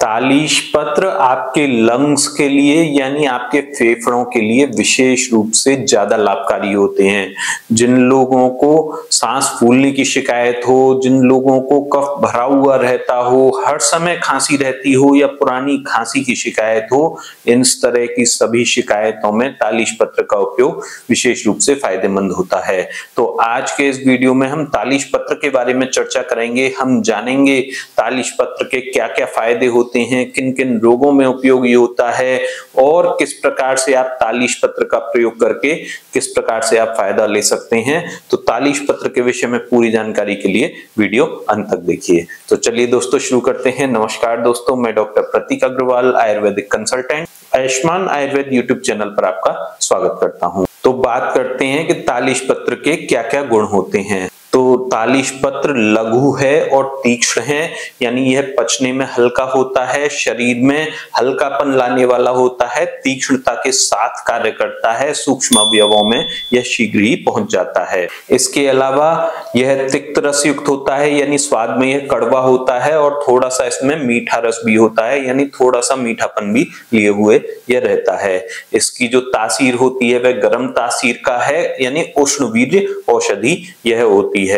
तालिश पत्र आपके लंग्स के लिए यानी आपके फेफड़ों के लिए विशेष रूप से ज्यादा लाभकारी होते हैं। जिन लोगों को सांस फूलने की शिकायत हो, जिन लोगों को कफ भरा हुआ रहता हो, हर समय खांसी रहती हो या पुरानी खांसी की शिकायत हो, इन तरह की सभी शिकायतों में तालिश पत्र का उपयोग विशेष रूप से फायदेमंद होता है। तो आज के इस वीडियो में हम तालिश पत्र के बारे में चर्चा करेंगे। हम जानेंगे तालिश पत्र के क्या क्या फायदे होते हैं, किन किन रोगों में उपयोगी होता है और किस प्रकार से आप तालिश पत्र का प्रयोग करके किस प्रकार से आप फायदा ले सकते हैं। तो तालिश पत्र के विषय में पूरी जानकारी के लिए वीडियो अंत तक देखिए। तो चलिए दोस्तों शुरू करते हैं। नमस्कार दोस्तों, मैं doctor Prateek Agarwal, Ayurvedic consultant, Ayushman Ayurveda YouTube channel पर आपका स्वागत करता हूँ। तो बात करते हैं कि तालिश पत्र के क्या क्या गुण होते हैं। तो तालिश पत्र लघु है और तीक्ष्ण है, यानी यह पचने में हल्का होता है, शरीर में हल्कापन लाने वाला होता है, तीक्ष्णता के साथ कार्य करता है, सूक्ष्म अवयवों में यह शीघ्र ही पहुंच जाता है। इसके अलावा यह तिक्त रस युक्त होता है, यानी स्वाद में यह कड़वा होता है और थोड़ा सा इसमें मीठा रस भी होता है, यानी थोड़ा सा मीठापन भी लिए हुए यह रहता है। इसकी जो तासीर होती है वह गर्म तासीर का है, यानी उष्णवीर्य औषधि यह होती है।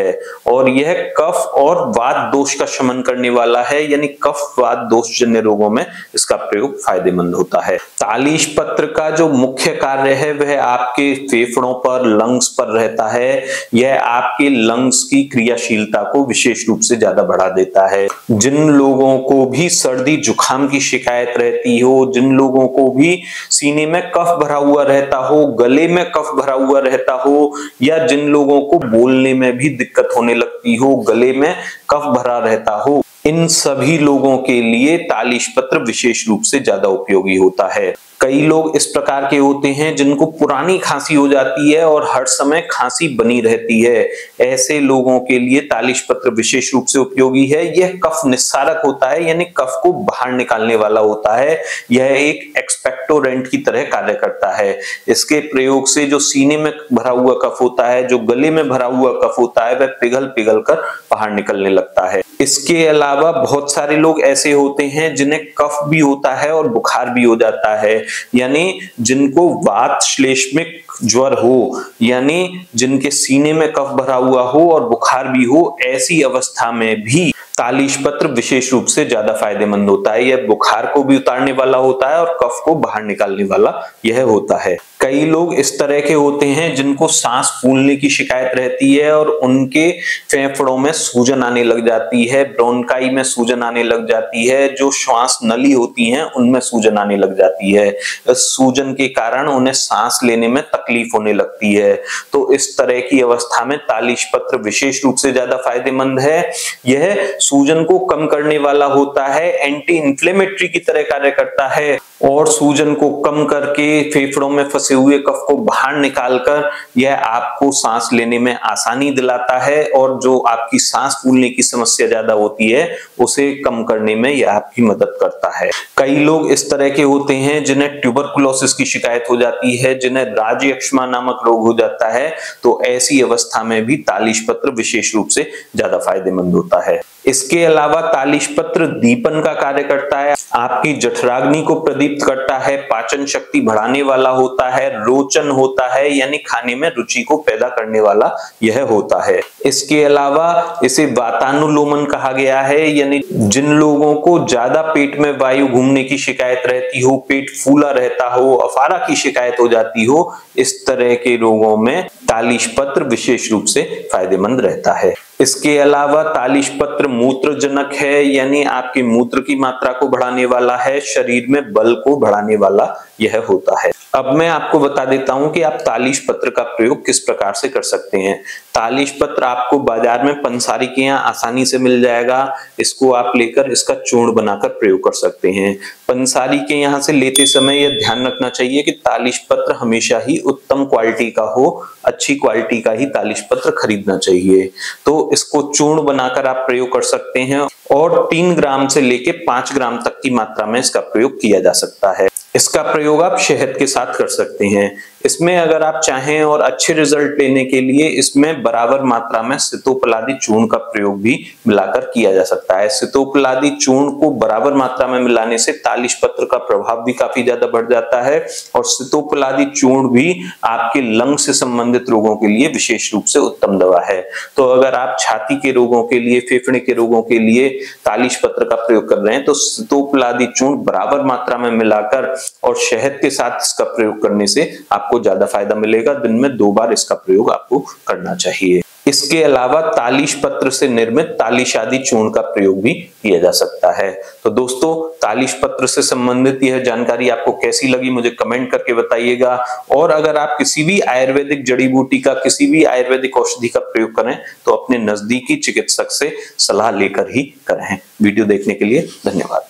और यह कफ और वात दोष का शमन करने वाला है, यानी कफ वात दोषजन्य रोगों में इसका प्रयोग फायदेमंद होता है। तालिश पत्र का जो मुख्य कार्य है वह आपके फेफड़ों पर, लंग्स पर रहता है। यह आपके लंग्स की क्रियाशीलता को विशेष रूप से ज्यादा बढ़ा देता है। जिन लोगों को भी सर्दी जुकाम की शिकायत रहती हो, जिन लोगों को भी सीने में कफ भरा हुआ रहता हो, गले में कफ भरा हुआ रहता हो, या जिन लोगों को बोलने में भी दिक्कत होने लगती हो, गले में कफ भरा रहता हो, इन सभी लोगों के लिए तालिश पत्र विशेष रूप से ज्यादा उपयोगी होता है। कई लोग इस प्रकार के होते हैं जिनको पुरानी खांसी हो जाती है और हर समय खांसी बनी रहती है। ऐसे लोगों के लिए तालिश पत्र विशेष रूप से उपयोगी है। यह कफ निस्सारक होता है, यानी कफ को बाहर निकालने वाला होता है। यह एक एक्सपेक्टोरेंट की तरह कार्य करता है। इसके प्रयोग से जो सीने में भरा हुआ कफ होता है, जो गले में भरा हुआ कफ होता है, वह पिघल कर बाहर निकलने लगता है। इसके अलावा बहुत सारे लोग ऐसे होते हैं जिन्हें कफ भी होता है और बुखार भी हो जाता है, यानी जिनको वात श्लेष्मिक ज्वर हो, यानी जिनके सीने में कफ भरा हुआ हो और बुखार भी हो, ऐसी अवस्था में भी तालिश पत्र विशेष रूप से ज्यादा फायदेमंद होता है। यह बुखार को भी उतारने वाला होता है और कफ को बाहर निकालने वाला यह होता है। कई लोग इस तरह के होते हैं जिनको सांस फूलने की शिकायत रहती है और उनके फेफड़ों में सूजन आने लग जाती है, ब्रोंकाई में सूजन आने लग जाती है, जो श्वास नली होती है उनमें सूजन आने लग जाती है। इस सूजन के कारण उन्हें सांस लेने में तकलीफ होने लगती है। तो इस तरह की अवस्था में तालिश पत्र विशेष रूप से ज्यादा फायदेमंद है। यह सूजन को कम करने वाला होता है, एंटी इंफ्लेमेटरी की तरह कार्य करता है और सूजन को कम करके फेफड़ों में फंसे हुए कफ को बाहर निकालकर यह आपको सांस लेने में आसानी दिलाता है और जो आपकी सांस फूलने की समस्या ज्यादा होती है उसे कम करने में यह आपकी मदद करता है। कई लोग इस तरह के होते हैं जिन्हें ट्यूबरकुलोसिस की शिकायत हो जाती है, जिन्हें राजयक्ष्मा नामक रोग हो जाता है, तो ऐसी अवस्था में भी तालिश पत्र विशेष रूप से ज्यादा फायदेमंद होता है। इसके अलावा तालिश पत्र दीपन का कार्य करता है, आपकी जठराग्नि को प्रदीप्त करता है, पाचन शक्ति बढ़ाने वाला होता है, रोचन होता है, यानी खाने में रुचि को पैदा करने वाला यह होता है। इसके अलावा इसे वातानुलोमन कहा गया है, यानी जिन लोगों को ज्यादा पेट में वायु घूमने की शिकायत रहती हो, पेट फूला रहता हो, अफारा की शिकायत हो जाती हो, इस तरह के रोगों में तालिश पत्र विशेष रूप से फायदेमंद रहता है। इसके अलावा तालिश पत्र मूत्रजनक है, यानी आपके मूत्र की मात्रा को बढ़ाने वाला है, शरीर में बल को बढ़ाने वाला यह होता है। अब मैं आपको बता देता हूं कि आप तालिश पत्र का प्रयोग किस प्रकार से कर सकते हैं। तालिश पत्र आपको बाजार में पंसारी के यहाँ आसानी से मिल जाएगा। इसको आप लेकर इसका चूर्ण बनाकर प्रयोग कर सकते हैं। पंसारी के यहाँ से लेते समय यह ध्यान रखना चाहिए कि तालिश पत्र हमेशा ही उत्तम क्वालिटी का हो, अच्छी क्वालिटी का ही तालिश पत्र खरीदना चाहिए। तो इसको चूर्ण बनाकर आप प्रयोग कर सकते हैं और 3 ग्राम से लेके 5 ग्राम तक की मात्रा में इसका प्रयोग किया जा सकता है। इसका प्रयोग आप शहद के साथ कर सकते हैं। इसमें अगर आप चाहें और अच्छे रिजल्ट लेने के लिए इसमें बराबर मात्रा में सितोपलादी चूर्ण का प्रयोग भी मिलाकर किया जा सकता है। सितोपलादी चूर्ण को बराबर मात्रा में मिलाने से तालिश पत्र का प्रभाव भी काफी ज्यादा बढ़ जाता है और सितोपलादी चूर्ण भी आपके लंग से संबंधित रोगों के लिए विशेष रूप से उत्तम दवा है। तो अगर आप छाती के रोगों के लिए, फेफड़े के रोगों के लिए तालिश पत्र का प्रयोग कर रहे हैं तो सितोपलादी चूर्ण बराबर मात्रा में मिलाकर और शहद के साथ इसका प्रयोग करने से आपको ज्यादा फायदा मिलेगा। दिन में 2 बार इसका प्रयोग आपको करना चाहिए। इसके अलावा तालिश पत्र से निर्मित तालिशादी चून का प्रयोग भी किया जा सकता है। तो दोस्तों, तालिश पत्र से संबंधित यह जानकारी आपको कैसी लगी मुझे कमेंट करके बताइएगा। और अगर आप किसी भी आयुर्वेदिक जड़ी बूटी का, किसी भी आयुर्वेदिक औषधि का प्रयोग करें तो अपने नजदीकी चिकित्सक से सलाह लेकर ही करें। वीडियो देखने के लिए धन्यवाद।